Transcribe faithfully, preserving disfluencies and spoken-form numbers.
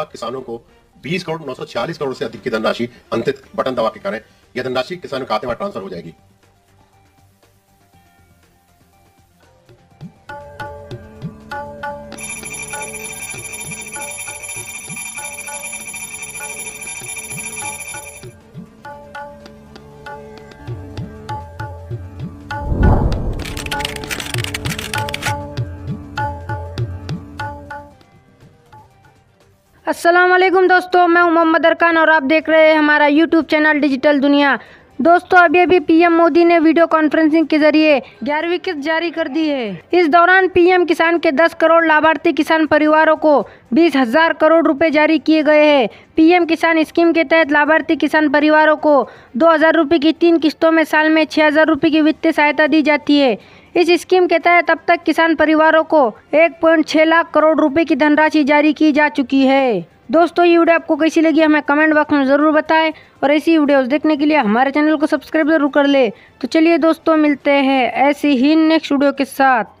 लाख किसानों को बीस करोड़ नौ सौ छियालीस करोड़ से अधिक की धनराशि अंतित बटन दबा के कारण यह धनराशि किसानों के खाते में ट्रांसफर हो जाएगी। अस्सलाम वालेकुम दोस्तों, मैं हूं मोहम्मद अरकान और आप देख रहे हैं हमारा यूट्यूब चैनल डिजिटल दुनिया। दोस्तों अभी अभी पीएम मोदी ने वीडियो कॉन्फ्रेंसिंग के जरिए ग्यारहवीं किस्त जारी कर दी है। इस दौरान पीएम किसान के दस करोड़ लाभार्थी किसान परिवारों को बीस हजार करोड़ रुपए जारी किए गए हैं। पीएम किसान स्कीम के तहत लाभार्थी किसान परिवारों को दो हजार रुपये की तीन किस्तों में साल में छः हजार रुपये की वित्तीय सहायता दी जाती है। इस स्कीम के तहत अब तक किसान परिवारों को एक पॉइंट छह लाख करोड़ रुपए की धनराशि जारी की जा चुकी है। दोस्तों ये वीडियो आपको कैसी लगी हमें कमेंट बॉक्स में ज़रूर बताएं और ऐसी वीडियोस देखने के लिए हमारे चैनल को सब्सक्राइब जरूर कर ले। तो चलिए दोस्तों मिलते हैं ऐसी ही नेक्स्ट वीडियो के साथ।